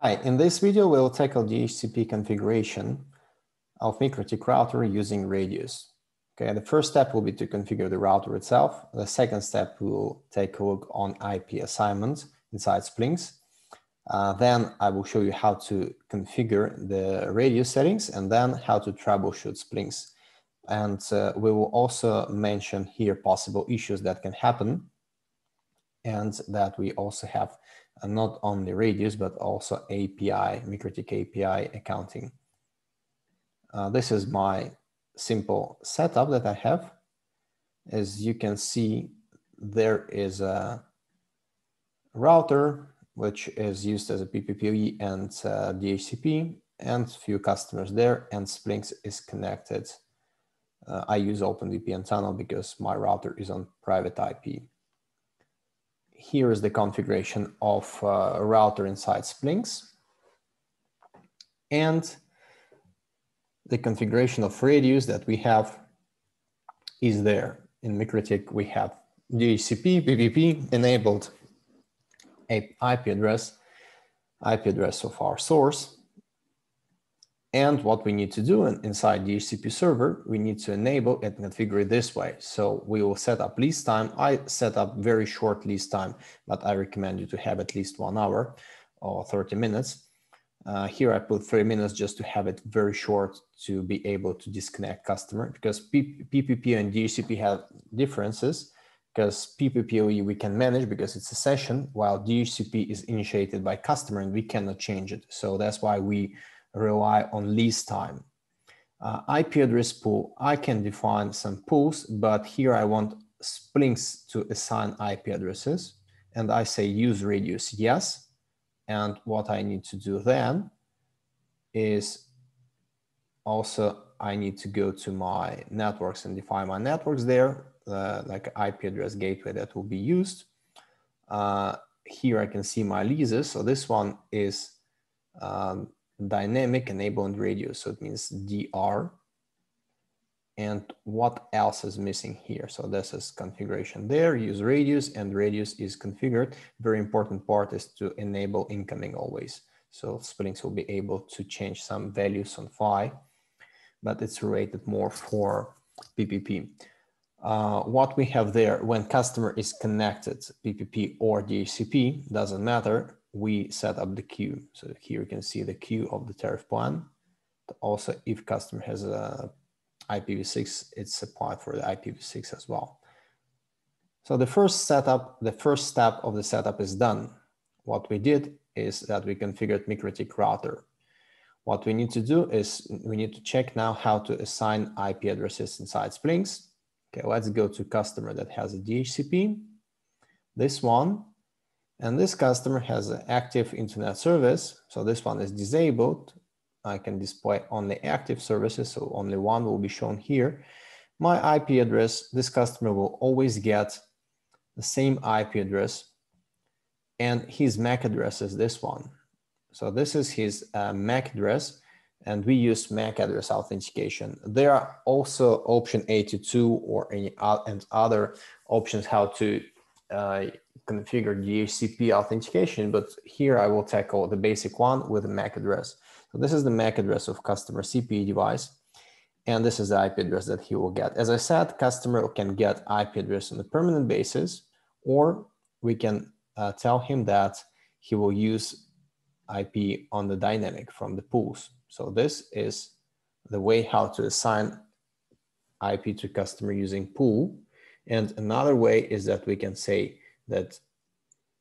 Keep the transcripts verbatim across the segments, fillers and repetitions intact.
Hi, in this video, we'll tackle D H C P configuration of MikroTik router using Radius. Okay, the first step will be to configure the router itself. The second step will take a look on I P assignments inside Splynx. Uh, then I will show you how to configure the Radius settings and then how to troubleshoot Splynx. And uh, we will also mention here possible issues that can happen and that we also have uh, not only Radius, but also A P I, MikroTik A P I accounting. Uh, this is my simple setup that I have. As you can see, there is a router which is used as a P P P o E and uh, D H C P, and few customers there, and Splynx is connected. Uh, I use Open V P N tunnel because my router is on private I P. Here is the configuration of uh, a router inside Splynx, and the configuration of Radius that we have is there. In MikroTik, we have D H C P, P P P enabled a IP address, IP address of our source. And what we need to do inside D H C P server, we need to enable and configure it this way. So we will set up least time. I set up very short least time, but I recommend you to have at least one hour or thirty minutes. Uh, here I put three minutes just to have it very short to be able to disconnect customer, because P P P and D H C P have differences, because P P P o E we can manage because it's a session, while D H C P is initiated by customer and we cannot change it. So that's why we rely on least time. Uh, I P address pool, I can define some pools, but here I want Splynx to assign I P addresses, and I say use Radius, yes. And what I need to do then is also I need to go to my networks and define my networks there, uh, like I P address gateway that will be used. Uh, here I can see my leases. So this one is um, dynamic enabled Radius. So it means D R. And what else is missing here? So this is configuration there, use Radius, and Radius is configured. Very important part is to enable incoming always. So Splynx will be able to change some values on phi, but it's rated more for P P P. Uh, what we have there, when customer is connected, P P P or D H C P, doesn't matter, we set up the queue. So here you can see the queue of the tariff plan. Also, if customer has a I P v six, it's applied for the I P v six as well. So the first setup, the first step of the setup is done. What we did is that we configured MikroTik router. What we need to do is we need to check now how to assign I P addresses inside Splynx. Okay, let's go to customer that has a D H C P, this one, and this customer has an active internet service. So this one is disabled. I can display only active services, so only one will be shown here. My I P address, this customer will always get the same I P address, and his M A C address is this one. So this is his uh, M A C address, and we use M A C address authentication. There are also option eighty-two or any uh, and other options how to uh, configure D H C P authentication, but here I will tackle the basic one with the M A C address. So this is the M A C address of customer C P E device, and this is the I P address that he will get. As I said, customer can get I P address on a permanent basis, or we can uh, tell him that he will use I P on the dynamic from the pools. So this is the way how to assign I P to customer using pool. And another way is that we can say that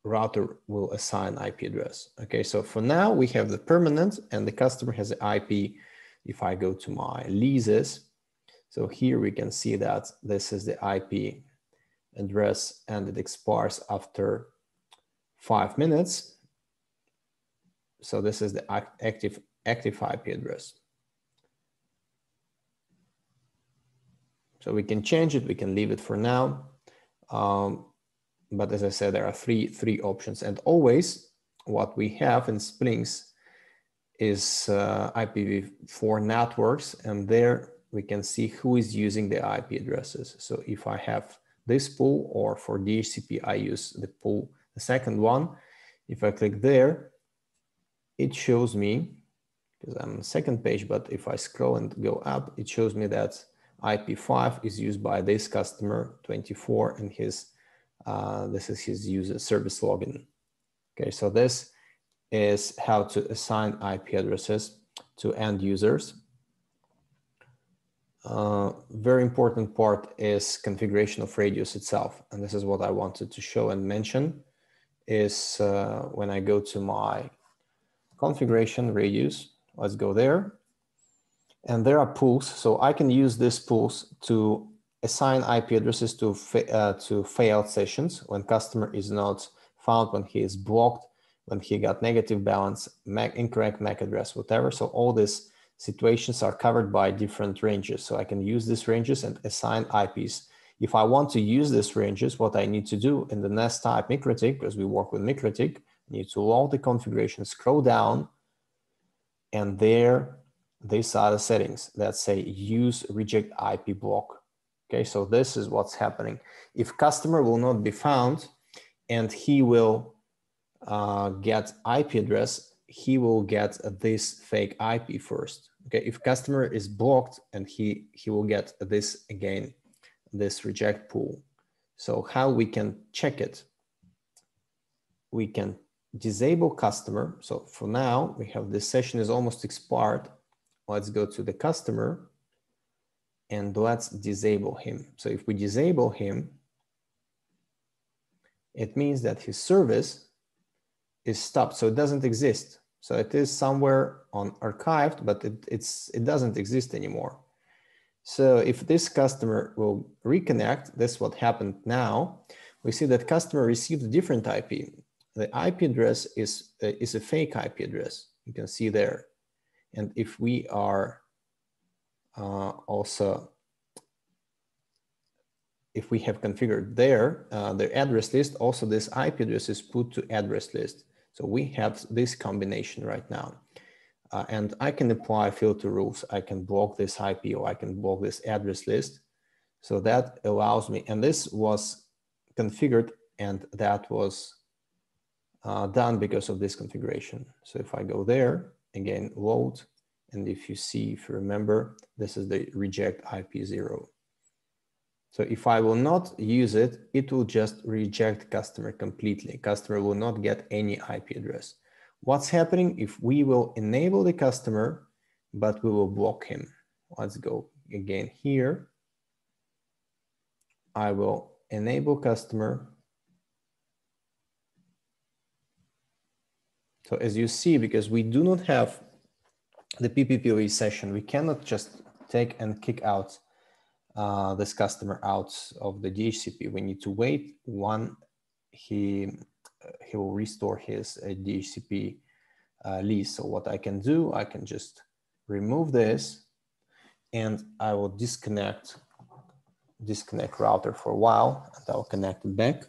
router will assign I P address. Okay, so for now we have the permanent and the customer has the I P. If I go to my leases, so here we can see that this is the I P address and it expires after five minutes. So this is the active, active I P address. So we can change it, we can leave it for now. Um, But as I said, there are three, three options. And always what we have in Splynx is uh, I P v four networks. And there we can see who is using the I P addresses. So if I have this pool, or for D H C P, I use the pool, the second one. If I click there, it shows me, because I'm on the second page, but if I scroll and go up, it shows me that I P five is used by this customer twenty-four and his, uh, this is his user service login. Okay, so this is how to assign I P addresses to end users. Uh, very important part is configuration of Radius itself. And this is what I wanted to show and mention is uh, when I go to my configuration Radius, let's go there. And there are pools, so I can use these pools to assign I P addresses to, fa uh, to failed sessions when customer is not found, when he is blocked, when he got negative balance, M A C, incorrect M A C address, whatever. So all these situations are covered by different ranges. So I can use these ranges and assign I Ps. If I want to use these ranges, what I need to do in the N A S type MikroTik, because we work with MikroTik, need to load the configuration, scroll down, and there, these are the settings that say use reject I P block. Okay, so this is what's happening. If customer will not be found and he will uh, get I P address, he will get this fake I P first. Okay, if customer is blocked and he, he will get this again, this reject pool. So how we can check it? We can disable customer. So for now, we have this session is almost expired. Let's go to the customer and let's disable him. So if we disable him, it means that his service is stopped. So it doesn't exist. So it is somewhere on archived, but it, it's, it doesn't exist anymore. So if this customer will reconnect, this is what happened now. We see that customer received a different I P. The I P address is, uh, is a fake I P address. You can see there. And if we are uh, also, if we have configured there, uh, the address list, also this I P address is put to address list. So we have this combination right now. Uh, and I can apply filter rules. I can block this I P or I can block this address list. So that allows me, and this was configured and that was uh, done because of this configuration. So if I go there, again, load, and if you see, if you remember, this is the reject I P zero. So if I will not use it, it will just reject customer completely. Customer will not get any I P address. What's happening if we will enable the customer, but we will block him? Let's go again here. I will enable customer. So as you see, because we do not have the P P P O E session, we cannot just take and kick out uh, this customer out of the D H C P. We need to wait when he, uh, he will restore his uh, D H C P uh, lease. So what I can do, I can just remove this and I will disconnect, disconnect router for a while and I'll connect it back.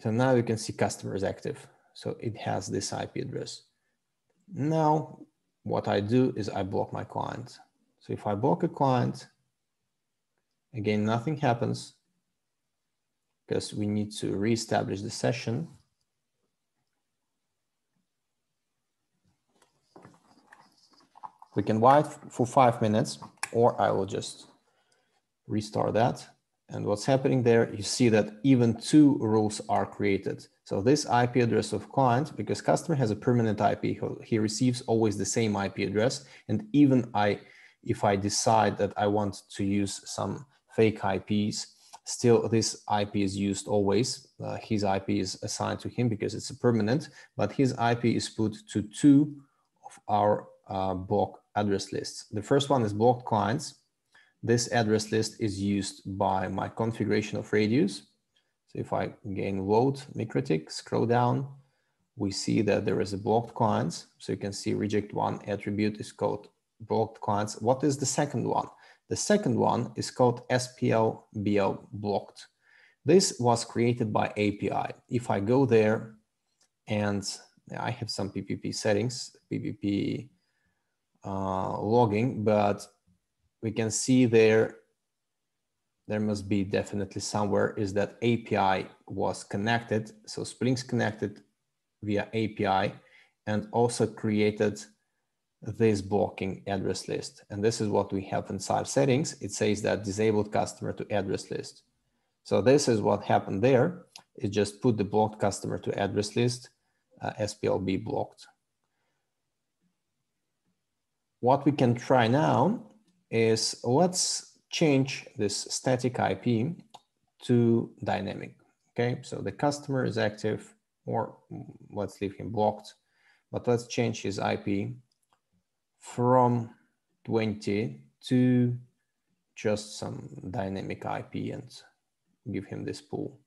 So now you can see customer is active. So it has this I P address. Now, what I do is I block my client. So if I block a client, again, nothing happens because we need to reestablish the session. We can wait for five minutes or I will just restart that. And what's happening there, you see that even two rules are created. So this I P address of client, because customer has a permanent I P, he receives always the same I P address. And even I, if I decide that I want to use some fake I Ps, still this I P is used always. Uh, his I P is assigned to him because it's a permanent, but his I P is put to two of our uh, block address lists. The first one is blocked clients. This address list is used by my configuration of Radius. So if I again load MikroTik, scroll down, we see that there is a blocked clients. So you can see reject one attribute is called blocked clients. What is the second one? The second one is called S P L B L blocked. This was created by A P I. If I go there and I have some P P P settings, P P P uh, logging, but we can see there there must be definitely somewhere is that A P I was connected. So Splynx connected via A P I and also created this blocking address list. And this is what we have inside settings. It says that disabled customer to address list. So this is what happened there. It just put the blocked customer to address list, uh, S P L B blocked. What we can try now is let's change this static I P to dynamic. Okay, so the customer is active, or let's leave him blocked, but let's change his I P from twenty to just some dynamic I P and give him this pool.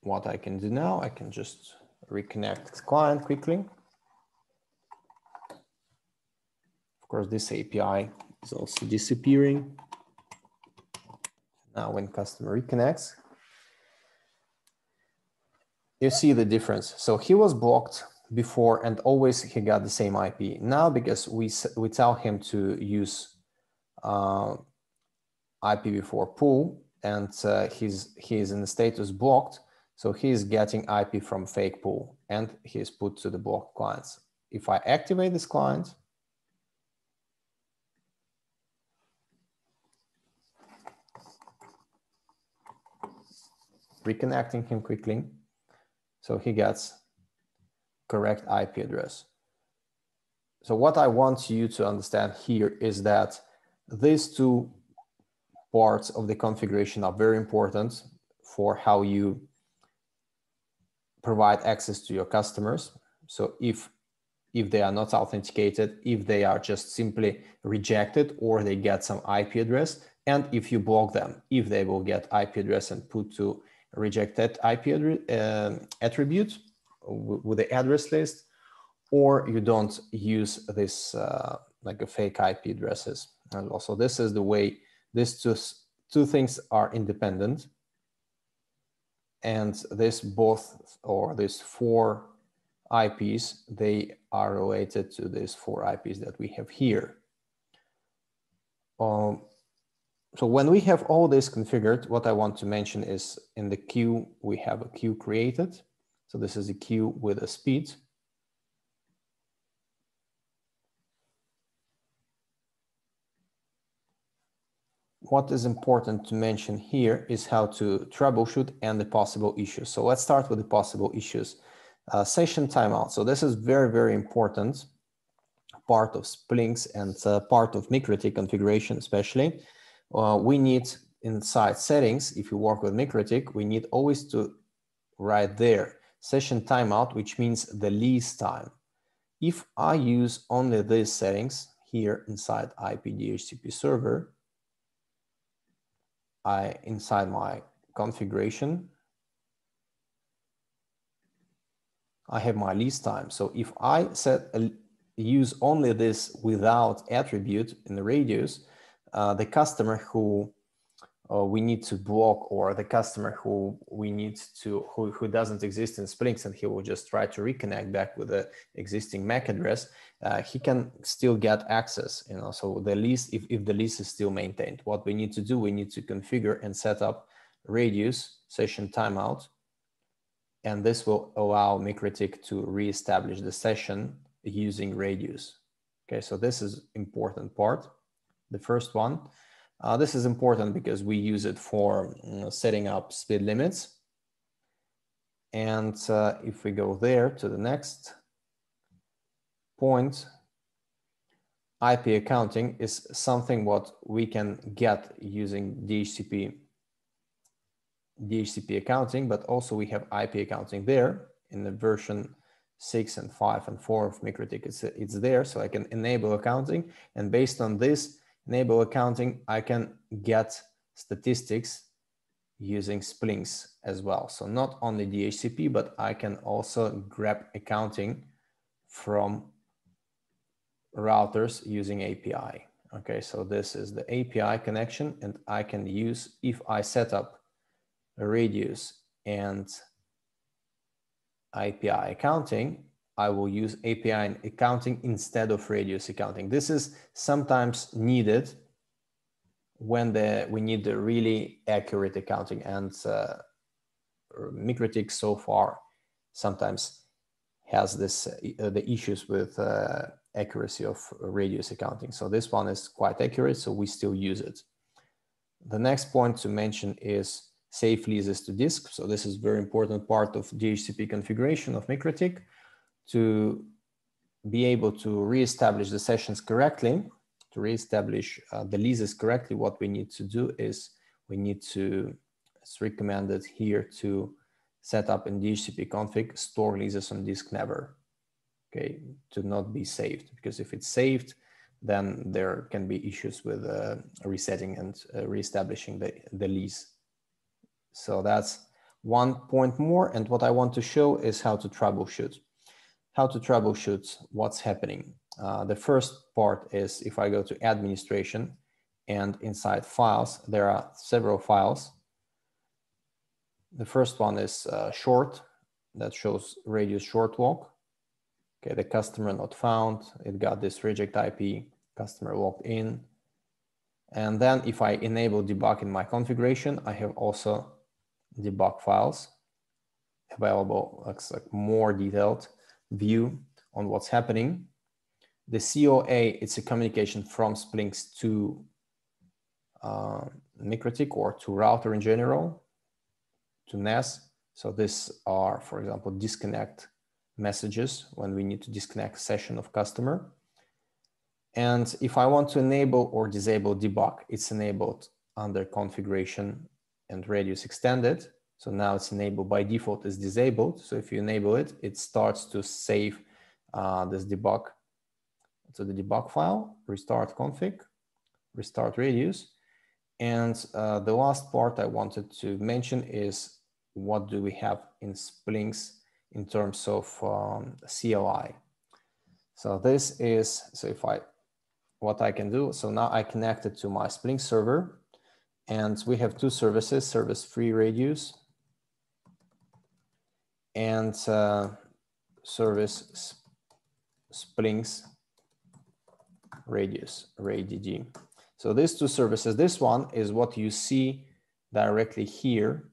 What I can do now, I can just reconnect the client quickly. Of course, this A P I is also disappearing. Now when customer reconnects, you see the difference. So he was blocked before and always he got the same I P. Now, because we, we tell him to use uh, I P v four pool and uh, he's, he is in the status blocked. So he is getting I P from fake pool and he is put to the blocked clients. If I activate this client, reconnecting him quickly, so he gets correct I P address. So what I want you to understand here is that these two parts of the configuration are very important for how you provide access to your customers. So if, if they are not authenticated, if they are just simply rejected or they get some I P address, and if you block them, if they will get I P address and put to rejected I P uh, attribute with the address list, or you don't use this uh, like a fake I P addresses. And also this is the way these two, two things are independent. And this both, or these four I Ps, they are related to these four I Ps that we have here. Um, so when we have all this configured, what I want to mention is in the queue, we have a queue created. So this is a queue with a speed. What is important to mention here is how to troubleshoot and the possible issues. So let's start with the possible issues. Uh, session timeout. So this is very, very important part of Splynx and uh, part of MikroTik configuration, especially. Uh, we need inside settings, if you work with MikroTik, we need always to write there session timeout, which means the least time. If I use only these settings here inside I P D H C P server, I inside my configuration, I have my least time. So if I set a, use only this without attribute in the radius, uh, the customer who uh, we need to block, or the customer who we need to who, who doesn't exist in Splynx, and he will just try to reconnect back with the existing M A C address, uh, he can still get access. You know, so the least, if, if the least is still maintained, what we need to do, we need to configure and set up radius session timeout. And this will allow MikroTik to reestablish the session using radius. Okay, so this is important part, the first one. Uh, this is important because we use it for you know, setting up speed limits. And uh, if we go there to the next point, I P accounting is something what we can get using D H C P. D H C P accounting, but also we have I P accounting there in the version six and five and four of MikroTik. It's, it's there, so I can enable accounting. And based on this enable accounting, I can get statistics using Splynx as well. So not only D H C P, but I can also grab accounting from routers using A P I. Okay, so this is the A P I connection, and I can use, if I set up radius and A P I accounting, I will use A P I accounting instead of radius accounting. This is sometimes needed when the we need the really accurate accounting, and uh, MikroTik so far sometimes has this uh, the issues with uh, accuracy of radius accounting. So this one is quite accurate, so we still use it. The next point to mention is safe leases to disk. So this is a very important part of D H C P configuration of MikroTik, to be able to reestablish the sessions correctly, to reestablish uh, the leases correctly. What we need to do is we need to, it's recommended here to set up in D H C P config, store leases on disk never, okay, to not be saved, because if it's saved, then there can be issues with uh, resetting and uh, reestablishing the, the lease. So that's one point more. And what I want to show is how to troubleshoot. How to troubleshoot what's happening. Uh, the first part is, if I go to administration and inside files, there are several files. The first one is uh, short, that shows radius short walk. Okay, the customer not found, it got this reject I P, customer logged in. And then if I enable debug in my configuration, I have also debug files available, looks like more detailed view on what's happening. The C O A, it's a communication from Splynx to uh, MikroTik, or to router in general, to N A S. So these are, for example, disconnect messages when we need to disconnect session of customer. And if I want to enable or disable debug, it's enabled under configuration and radius extended. So now it's enabled, by default is disabled. So if you enable it, it starts to save uh, this debug to the debug file, restart config, restart radius. And uh, the last part I wanted to mention is, what do we have in Splynx in terms of um, C L I? So this is, so if I, what I can do, so now I connected to my Splynx server, and we have two services, service FreeRadius and uh, service Splynx Radius, RADD. So these two services, this one is what you see directly here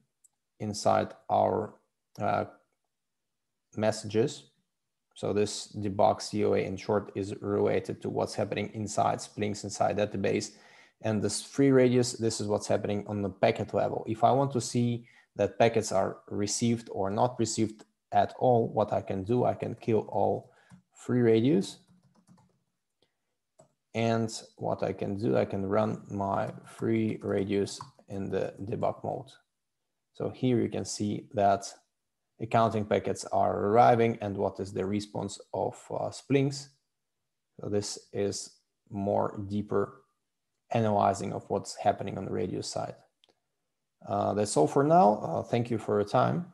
inside our uh, messages. So this debug, C O A in short, is related to what's happening inside Splynx, inside database. And this FreeRadius, this is what's happening on the packet level. If I want to see that packets are received or not received at all, what I can do, I can kill all FreeRadius. And what I can do, I can run my FreeRadius in the debug mode. So here you can see that accounting packets are arriving, and what is the response of uh, Splynx. So this is more deeper analyzing of what's happening on the radius side. Uh, that's all for now. Uh, thank you for your time.